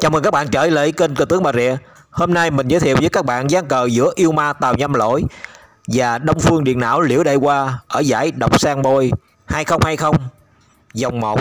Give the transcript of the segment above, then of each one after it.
Chào mừng các bạn trở lại kênh Cờ tướng Bà Rịa. Hôm nay mình giới thiệu với các bạn ván cờ giữa Yêu Ma Tào Nham Lỗi và Đông Phương Điện Não Liễu Đại Hoa ở giải Độc Sang Bôi 2020 vòng 1.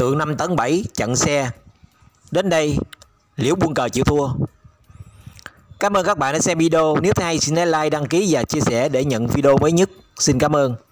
tượng 5 tấn 7 chặn xe. Đến đây Liễu buông cờ chịu thua. Cảm ơn các bạn đã xem video. Nếu thấy hay xin hãy like, đăng ký và chia sẻ để nhận video mới nhất. Xin cảm ơn.